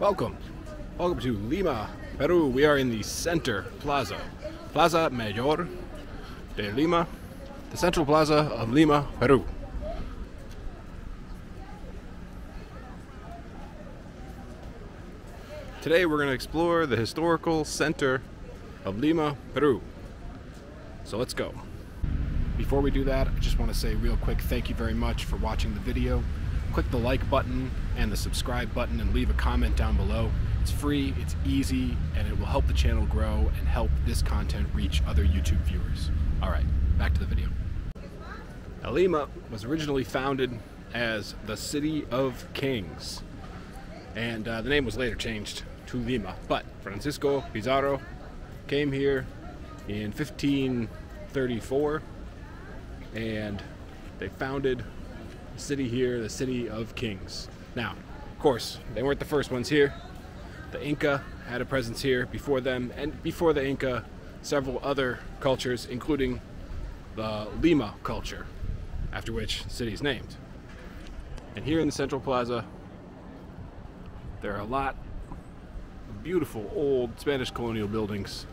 Welcome to Lima, Peru. We are in the center plaza, Plaza Mayor de Lima, the central plaza of Lima, Peru. Today we're going to explore the historical center of Lima, Peru. So let's go. Before we do that, I just want to say real quick, thank you very much for watching the video. Click the like button and the subscribe button and leave a comment down below. It's free, it's easy, and it will help the channel grow and help this content reach other YouTube viewers. All right, back to the video. Now, Lima was originally founded as the City of Kings, and the name was later changed to Lima, but Francisco Pizarro came here in 1534 and they founded the city here, the City of Kings. Now, of course, they weren't the first ones here. The Inca had a presence here before them, and before the Inca, several other cultures, including the Lima culture, after which the city is named. And here in the central plaza, there are a lot of beautiful old Spanish colonial buildings.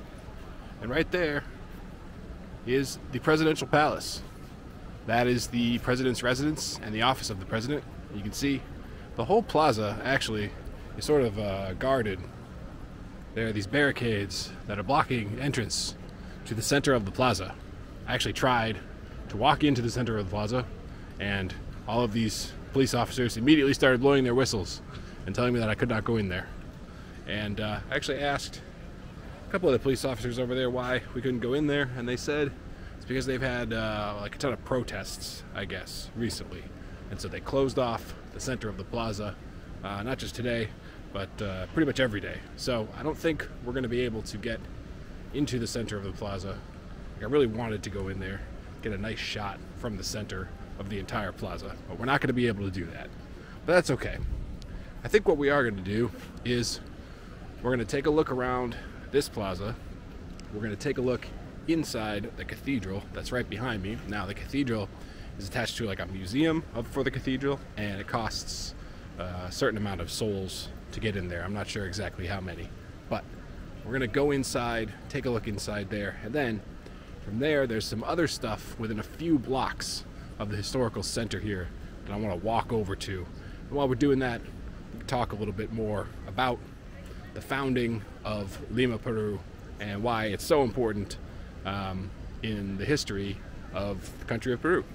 And right there is the presidential palace. That is the president's residence and the office of the president. You can see the whole plaza actually is sort of guarded. There are these barricades that are blocking entrance to the center of the plaza. I actually tried to walk into the center of the plaza, and all of these police officers immediately started blowing their whistles and telling me that I could not go in there. And I actually asked a couple of the police officers over there why we couldn't go in there, and they said it's because they've had like a ton of protests, I guess, recently. And so they closed off the center of the plaza, not just today, but pretty much every day. So I don't think we're gonna be able to get into the center of the plaza. Like, I really wanted to go in there, get a nice shot from the center of the entire plaza, but we're not gonna be able to do that. But that's okay. I think what we are gonna do is we're gonna take a look around this plaza. We're gonna take a look inside the cathedral that's right behind me. Now, the cathedral is attached to like a museum for the cathedral, and it costs a certain amount of souls to get in there. I'm not sure exactly how many, but we're gonna go inside, take a look inside there, and then from there, there's some other stuff within a few blocks of the historical center here that I wanna walk over to. And while we're doing that, talk a little bit more about the founding of Lima, Peru, and why it's so important in the history of the country of Peru.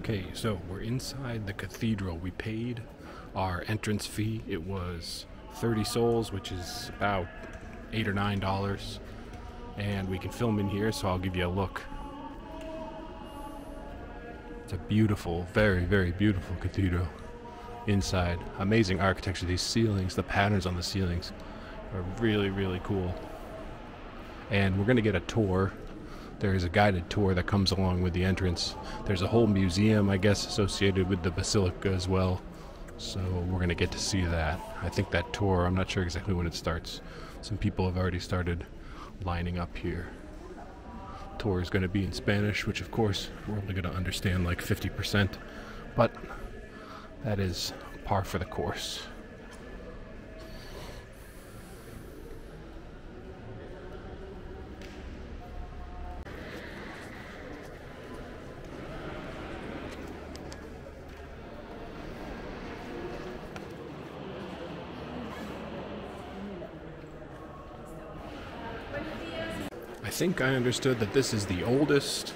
Okay, so we're inside the cathedral. We paid our entrance fee. It was 30 soles, which is about $8 or $9, and we can film in here, so I'll give you a look. It's a beautiful, very, very beautiful cathedral. Inside, amazing architecture. These ceilings, the patterns on the ceilings are really, really cool. And we're going to get a tour. There is a guided tour that comes along with the entrance. There's a whole museum, I guess, associated with the basilica as well. So we're going to get to see that. I think that tour, I'm not sure exactly when it starts. Some people have already started lining up here. The tour is going to be in Spanish, which of course we're only going to understand like 50%, but that is par for the course. I think I understood that this is the oldest,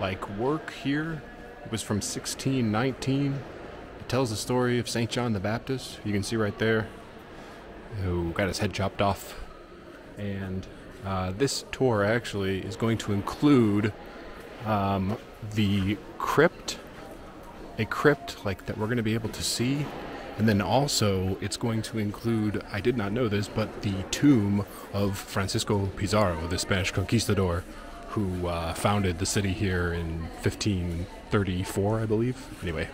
like, work here. It was from 1619. Tells the story of St. John the Baptist, you can see right there, who got his head chopped off. And this tour actually is going to include the crypt, a crypt like that we're going to be able to see, and then also it's going to include, I did not know this, but the tomb of Francisco Pizarro, the Spanish conquistador who founded the city here in 1534, I believe. Anyway.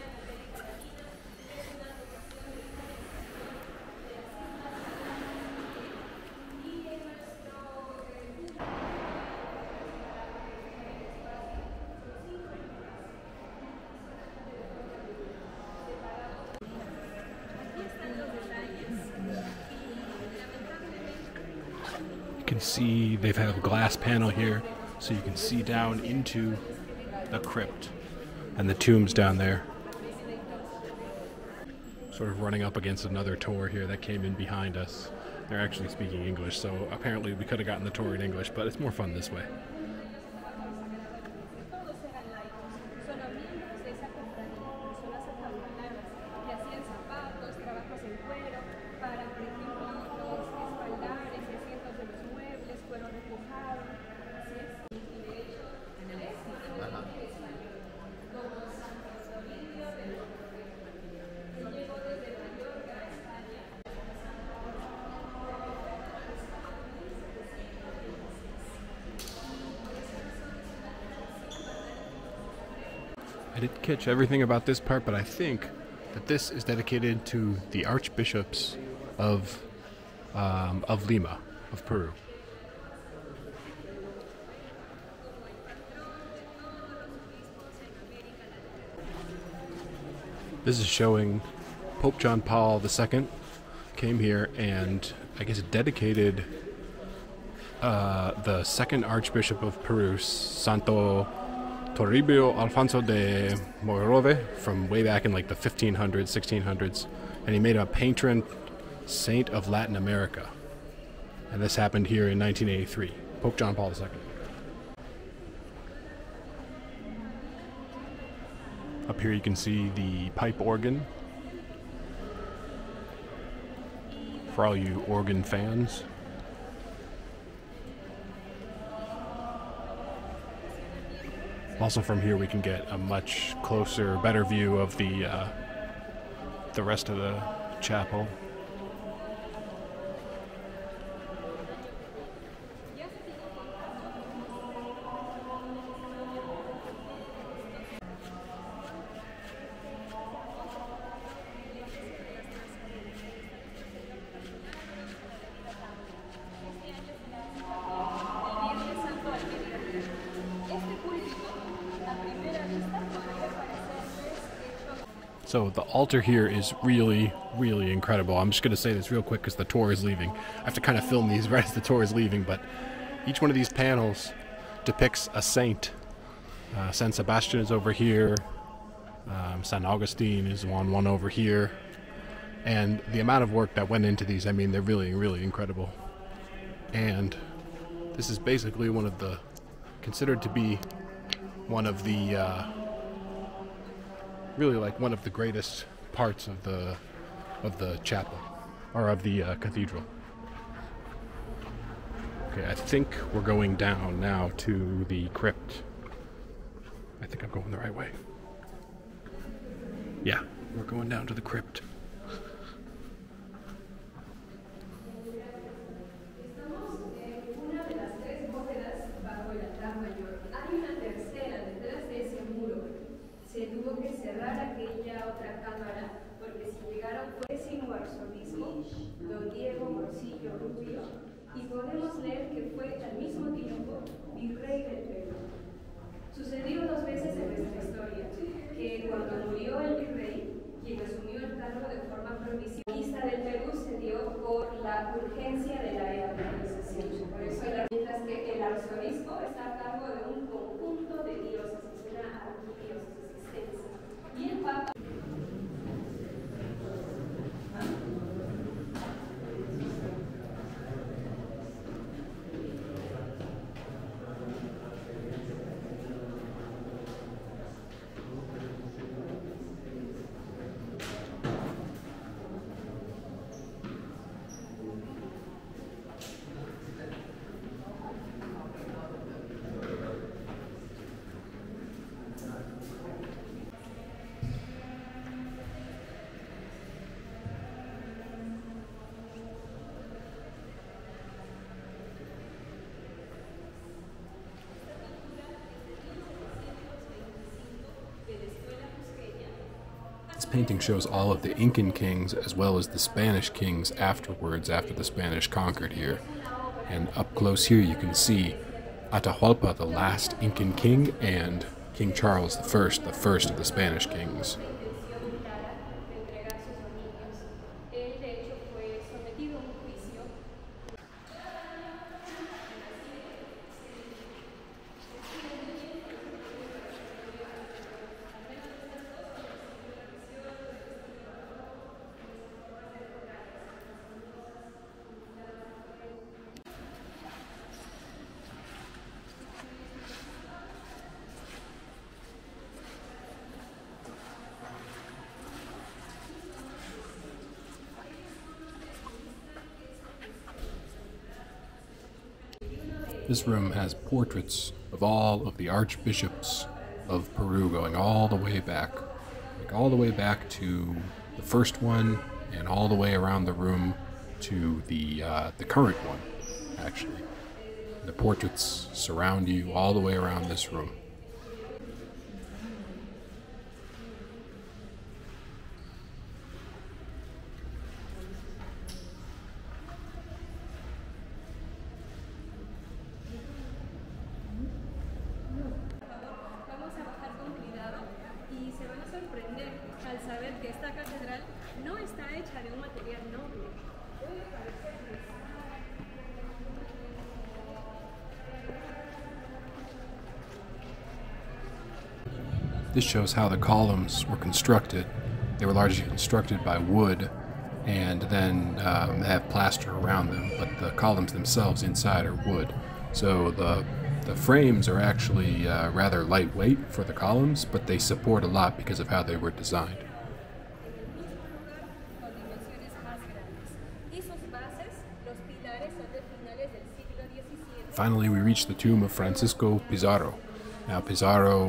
can see they've had a glass panel here, so you can see down into the crypt and the tombs down there. Sort of running up against another tour here that came in behind us. They're actually speaking English, so apparently we could have gotten the tour in English, but it's more fun this way. I didn't catch everything about this part, but I think that this is dedicated to the archbishops of Lima, of Peru. This is showing Pope John Paul II came here and I guess dedicated the second archbishop of Peru, Santo Toribio Alfonso de Mogrovejo, from way back in like the 1500s, 1600s, and he made him a patron saint of Latin America. And this happened here in 1983, Pope John Paul II. Up here you can see the pipe organ. For all you organ fans. Also from here we can get a much closer, better view of the rest of the chapel. So the altar here is really, really incredible. I'm just going to say this real quick because the tour is leaving. I have to kind of film these right as the tour is leaving, but each one of these panels depicts a saint. Saint Sebastian is over here. Saint Augustine is one over here. And the amount of work that went into these, I mean, they're really, really incredible. And this is basically one of the, considered to be one of the, really like one of the greatest parts of the chapel, or of the cathedral. Okay, I think we're going down now to the crypt. I think I'm going the right way. Yeah, we're going down to the crypt. This painting shows all of the Incan kings as well as the Spanish kings afterwards, after the Spanish conquered here. And up close here you can see Atahualpa, the last Incan king, and King Charles I, the first of the Spanish kings. This room has portraits of all of the archbishops of Peru going all the way back. Like all the way back to the first one and all the way around the room to the current one, actually. The portraits surround you all the way around this room. This shows how the columns were constructed. They were largely constructed by wood and then they have plaster around them, but the columns themselves inside are wood. So the frames are actually rather lightweight for the columns, but they support a lot because of how they were designed. Finally, we reach the tomb of Francisco Pizarro. Now, Pizarro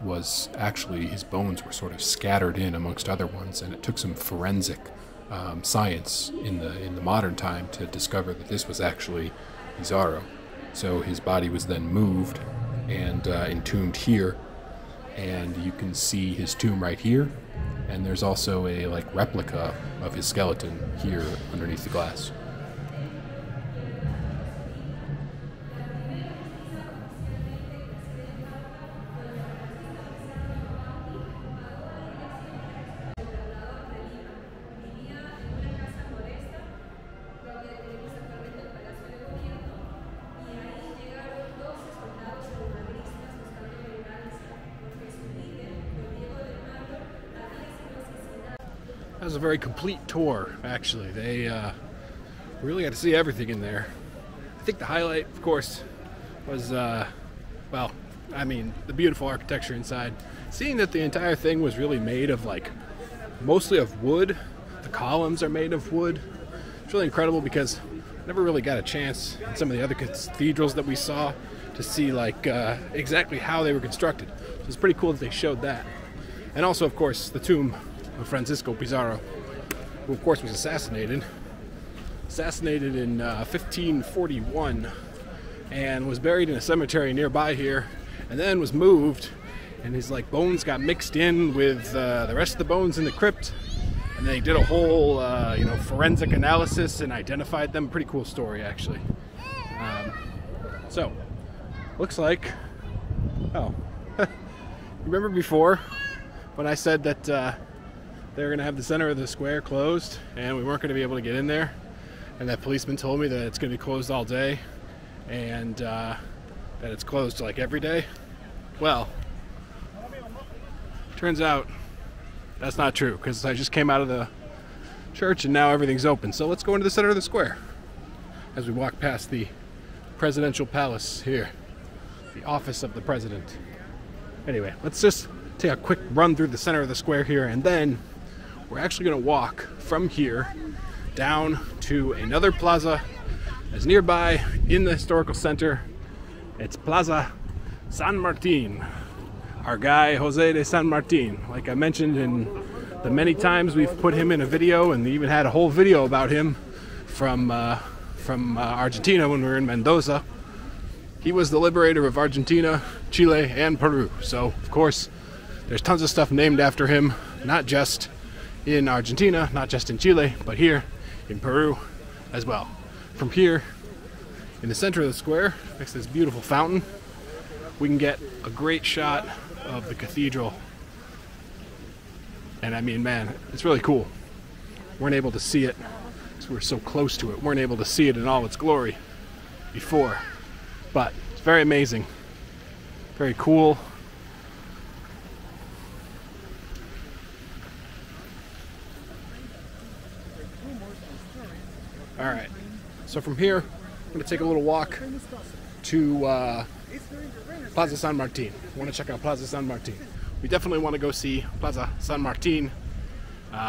was actually, his bones were sort of scattered in amongst other ones, and it took some forensic science in the modern time to discover that this was actually Pizarro. So his body was then moved and entombed here, and you can see his tomb right here, and there's also a like replica of his skeleton here underneath the glass. That was a very complete tour, actually. They really got to see everything in there. I think the highlight, of course, was, well, I mean, the beautiful architecture inside. Seeing that the entire thing was really made of, like, mostly of wood. The columns are made of wood. It's really incredible because I never really got a chance in some of the other cathedrals that we saw to see, like, exactly how they were constructed. So it's pretty cool that they showed that. And also, of course, the tomb of Francisco Pizarro, who of course was assassinated in 1541 and was buried in a cemetery nearby here, and then was moved, and his like bones got mixed in with the rest of the bones in the crypt, and they did a whole you know, forensic analysis and identified them. Pretty cool story, actually. So looks like, oh, remember before when I said that they were going to have the center of the square closed and we weren't going to be able to get in there, and that policeman told me that it's going to be closed all day and that it's closed like every day? Well, turns out that's not true, because I just came out of the church and now everything's open. So let's go into the center of the square as we walk past the presidential palace here, the office of the president. Anyway, let's just take a quick run through the center of the square here, and then we're actually going to walk from here down to another plaza that's nearby in the historical center. It's Plaza San Martin. Our guy Jose de San Martin, like I mentioned in the many times we've put him in a video, and they even had a whole video about him from Argentina when we were in Mendoza. He was the liberator of Argentina, Chile, and Peru. So of course there's tons of stuff named after him, not just in Argentina, not just in Chile, but here in Peru as well. From here, in the center of the square, next to this beautiful fountain, we can get a great shot of the cathedral. And I mean, man, it's really cool. We weren't able to see it, because we were so close to it. We weren't able to see it in all its glory before, but it's very amazing, very cool. Alright, so from here, I'm going to take a little walk to Plaza San Martin. I want to check out Plaza San Martin. We definitely want to go see Plaza San Martin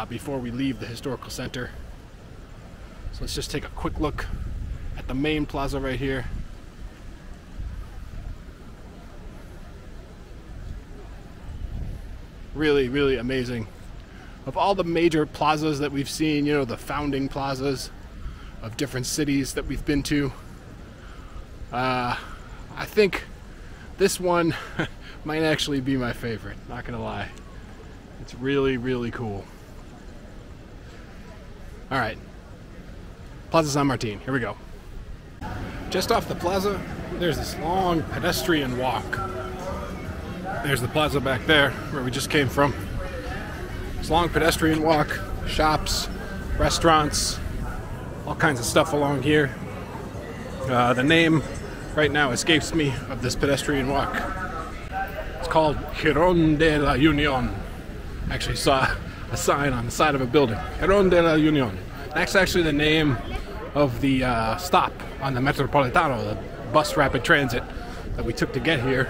before we leave the historical center. So let's just take a quick look at the main plaza right here. really, really amazing. Of all the major plazas that we've seen, you know, the founding plazas of different cities that we've been to, I think this one might actually be my favorite, not gonna lie. It's really, really cool. All right, Plaza San Martin, here we go. Just off the plaza, there's this long pedestrian walk. There's the plaza back there where we just came from. It's a long pedestrian walk, shops, restaurants, all kinds of stuff along here. The name right now escapes me of this pedestrian walk. It's called Jirón de la Unión. I actually saw a sign on the side of a building. Jirón de la Unión. That's actually the name of the stop on the Metropolitano, the bus rapid transit that we took to get here.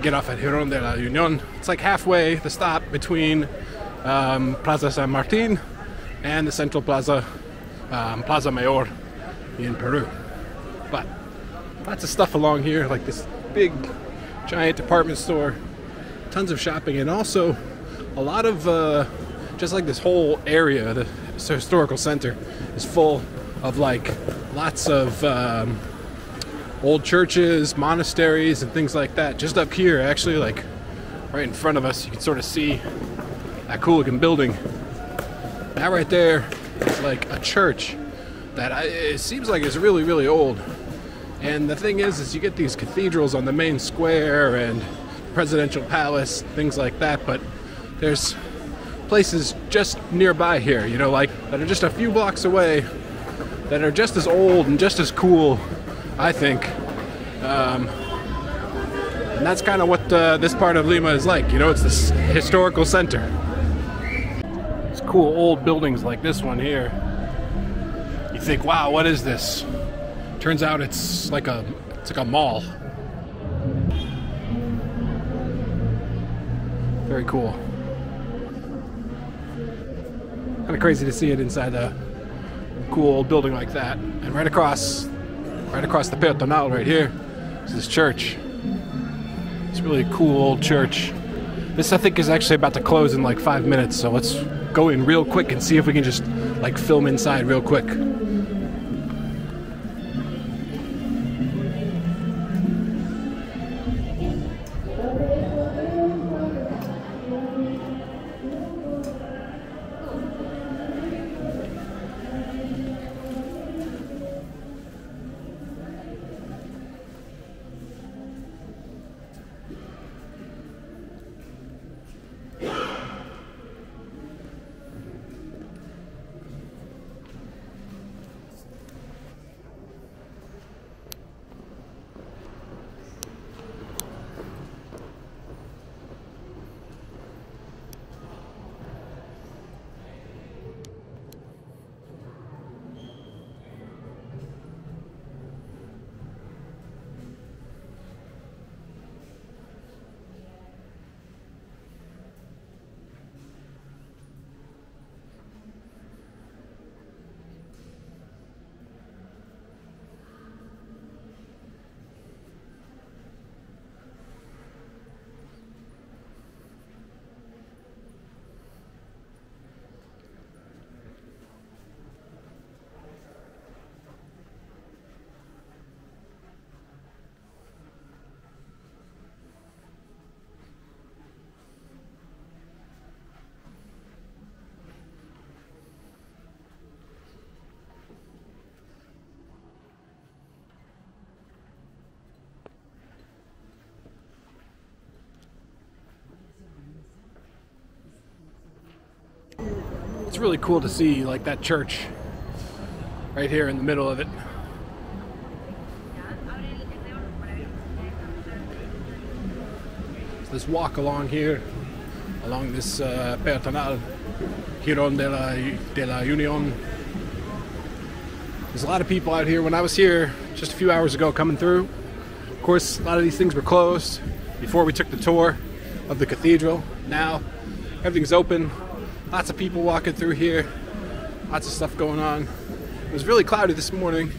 Get off at Jirón de la Unión. It's like halfway, the stop between Plaza San Martin and the Central Plaza, Plaza Mayor in Peru. But lots of stuff along here, like this big, giant department store, tons of shopping, and also a lot of, just like this whole area, the historical center is full of like lots of old churches, monasteries, and things like that. Just up here, actually, like right in front of us, you can sort of see that cool looking building. That right there is like a church that it seems like it's really, really old. And the thing is you get these cathedrals on the main square and presidential palace, things like that, but there's places just nearby here, you know, like that are just a few blocks away that are just as old and just as cool, I think. And that's kind of what this part of Lima is like, you know, it's this historical center. It's cool old buildings like this one here. You think, wow, what is this? Turns out it's like a mall. Very cool. Kind of crazy to see it inside a cool old building like that. And right across the Peatonal right here is this church. It's a really cool old church. This I think is actually about to close in like 5 minutes, so let's go in real quick and see if we can just like film inside real quick. It's really cool to see like that church right here in the middle of it. So this walk along here, along this Peatonal, Jirón de la Unión. There's a lot of people out here. When I was here just a few hours ago coming through, of course, a lot of these things were closed before we took the tour of the cathedral. Now, everything's open. Lots of people walking through here, lots of stuff going on. It was really cloudy this morning,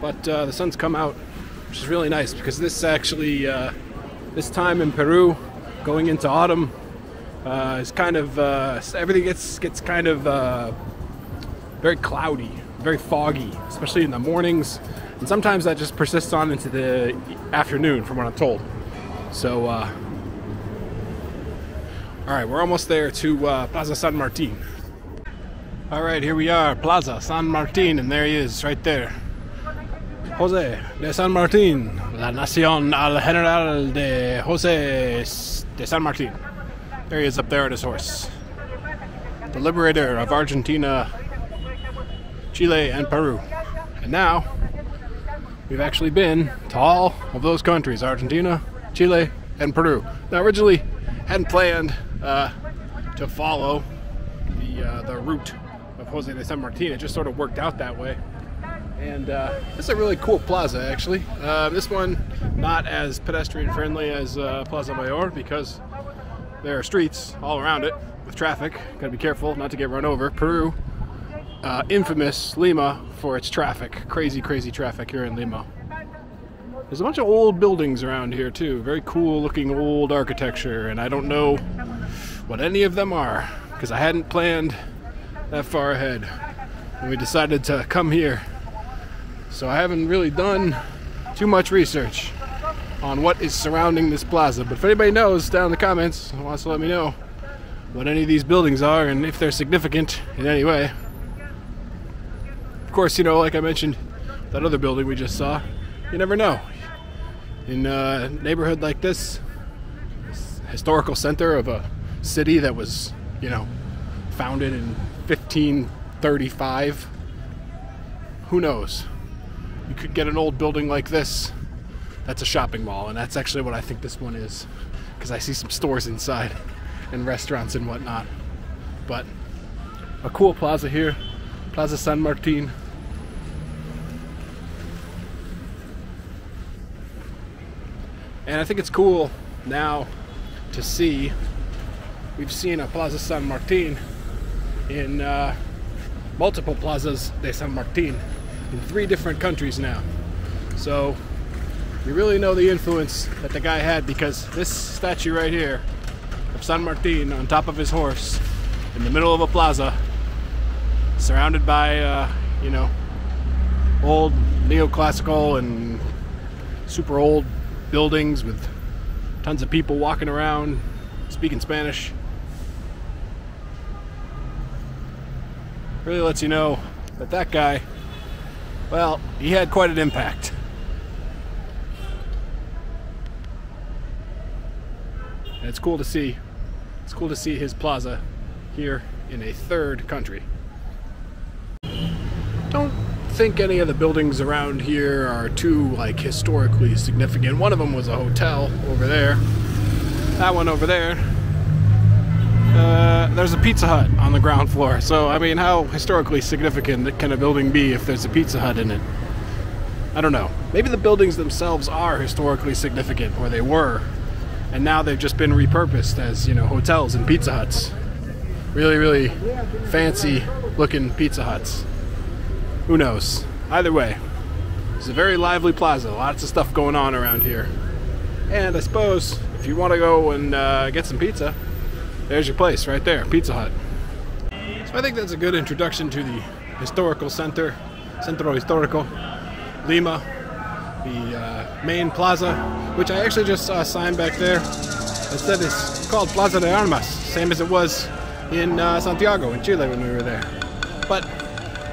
but the sun's come out, which is really nice because this actually, this time in Peru, going into autumn, It's kind of everything gets kind of very cloudy, very foggy, especially in the mornings, and sometimes that just persists on into the afternoon, from what I'm told. So, all right, we're almost there to Plaza San Martin. All right, here we are, Plaza San Martin, and there he is, right there. Jose de San Martin, la nación al general de Jose de San Martin. There he is up there on his horse. The liberator of Argentina, Chile, and Peru. And now, we've actually been to all of those countries, Argentina, Chile, and Peru. Now, originally, hadn't planned to follow the route of Jose de San Martin. It just sort of worked out that way. And it's a really cool plaza, actually. This one, not as pedestrian friendly as Plaza Mayor, because there are streets all around it with traffic. Gotta be careful not to get run over. Peru, infamous Lima for its traffic. Crazy, crazy traffic here in Lima. There's a bunch of old buildings around here too. Very cool looking old architecture, and I don't know what any of them are because I hadn't planned that far ahead. And we decided to come here. So I haven't really done too much research on what is surrounding this plaza, but if anybody knows down in the comments and wants to let me know what any of these buildings are and if they're significant in any way. Of course, you know, like I mentioned, that other building we just saw, you never know. In a neighborhood like this, historical center of a city that was, you know, founded in 1535, who knows? You could get an old building like this that's a shopping mall, and that's actually what I think this one is, because I see some stores inside and restaurants and whatnot. But a cool plaza here, Plaza San Martin. And I think it's cool now to see, we've seen a Plaza San Martin in multiple plazas de San Martin in 3 different countries now. So you really know the influence that the guy had, because this statue right here of San Martin on top of his horse in the middle of a plaza surrounded by, you know, old neoclassical and super old buildings with tons of people walking around speaking Spanish, really lets you know that that guy, well, he had quite an impact. And it's cool to see. It's cool to see his plaza here in a 3rd country. Don't think any of the buildings around here are too, like, historically significant. One of them was a hotel over there. That one over there. There's a Pizza Hut on the ground floor. So, I mean, how historically significant can a building be if there's a Pizza Hut in it? I don't know. Maybe the buildings themselves are historically significant, or they were. And now they've just been repurposed as, you know, hotels and Pizza Huts. Really, really fancy looking Pizza Huts. Who knows? Either way, it's a very lively plaza. Lots of stuff going on around here. And I suppose if you want to go and get some pizza, there's your place right there, Pizza Hut. So I think that's a good introduction to the historical center, Centro Historico Lima, the main plaza, which I actually just saw a sign back there that said it's called Plaza de Armas, same as it was in Santiago in Chile when we were there. But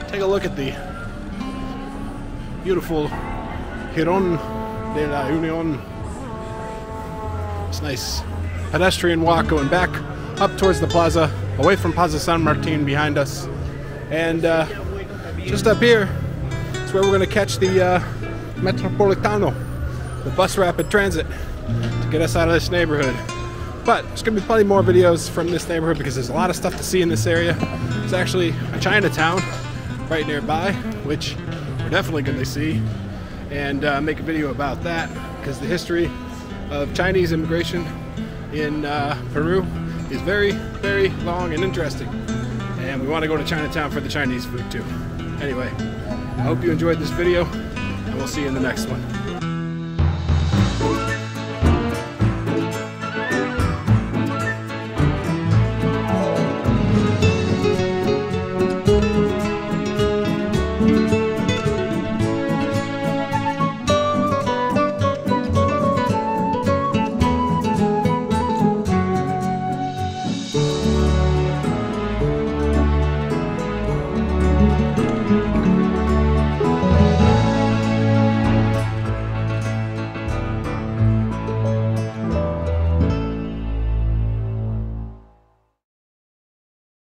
take a look at the beautiful Giron de la Union. It's nice pedestrian walk going back up towards the plaza, away from Plaza San Martin behind us. And just up here is where we're going to catch the Metropolitano, the bus rapid transit, to get us out of this neighborhood. But there's going to be plenty more videos from this neighborhood because there's a lot of stuff to see in this area. There's actually a Chinatown right nearby, which we're definitely going to see and make a video about that, because the history of Chinese immigration in Peru is very, very long and interesting. And we want to go to Chinatown for the Chinese food too. Anyway, I hope you enjoyed this video. We'll see you in the next one.